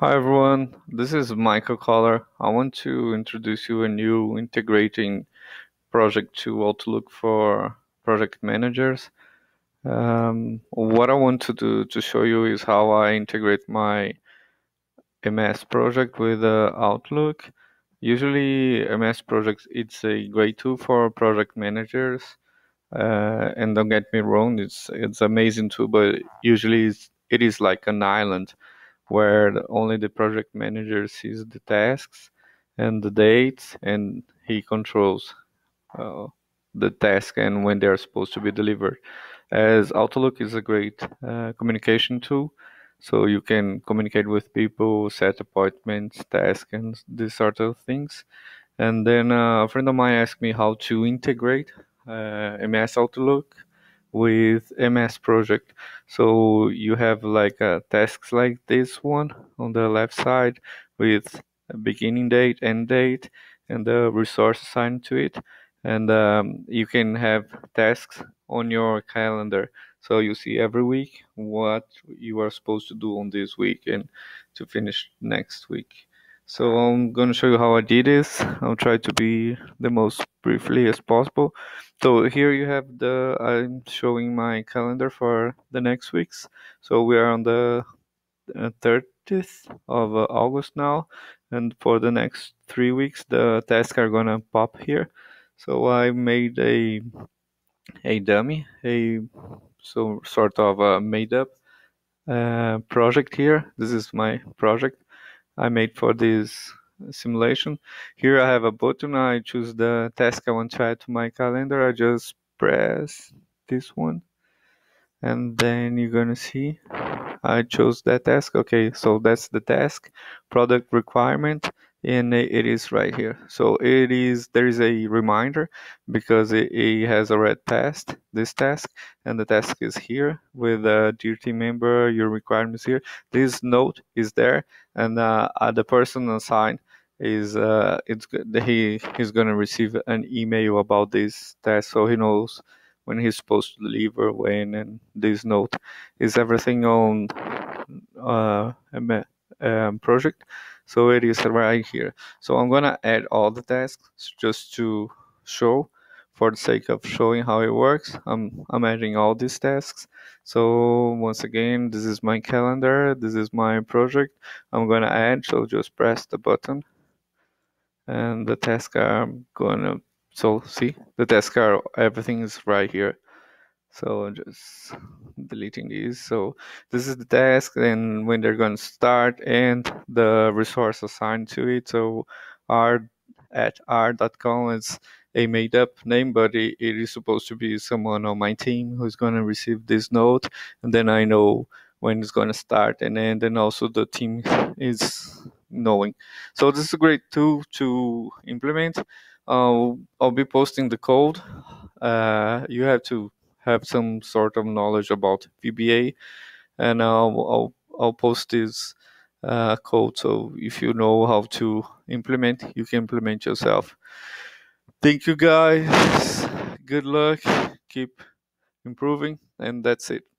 Hi everyone, this is Michael Collar. I want to introduce you a new integrating project to Outlook for project managers. What I want to do to show you is how I integrate my MS Project with Outlook. Usually MS Project, it's a great tool for project managers. And don't get me wrong, it's amazing too, but usually it is like an island where only the project manager sees the tasks and the dates, and he controls the task and when they are supposed to be delivered. As Outlook is a great communication tool, so you can communicate with people, set appointments, tasks, and these sort of things. And then a friend of mine asked me how to integrate MS Outlook with MS Project. So you have like tasks like this one on the left side with a beginning date, end date, and the resource assigned to it. And you can have tasks on your calendar, so you see every week what you are supposed to do on this week and to finish next week. So I'm going to show you how I did this. I'll try to be the most briefly as possible. So here you have I'm showing my calendar for the next weeks. So we are on the 30th of August now. And for the next 3 weeks, the tasks are going to pop here. So I made a dummy, sort of a made up project here. This is my project I made for this simulation. Here I have a button. I choose the task I want to add to my calendar. I just press this one, and then you're gonna see I chose that task. Okay, so that's the task, product requirement, and it is right here. So there is a reminder because it has already passed this task, and the task is here with a dear team member, your requirements here. This note is there, and the person assigned is he's gonna receive an email about this task, so he knows when he's supposed to deliver when. And this note is everything on project, so it is right here. So I'm gonna add all the tasks just to show, for the sake of showing how it works. I'm adding all these tasks. So once again, this is my calendar, this is my project I'm gonna add. So just press the button, and the tasks are gonna, so see, the tasks are, everything is right here. So I'm just deleting these. So this is the task and when they're going to start and the resource assigned to it. So r@r.com is a made up name, but it is supposed to be someone on my team who's going to receive this note, and then I know when it's going to start, and then also the team is knowing. So this is a great tool to implement. I'll be posting the code. You have to have some sort of knowledge about VBA, and I'll post this code, so if you know how to implement, you can implement yourself. Thank you guys, good luck, keep improving, and that's it.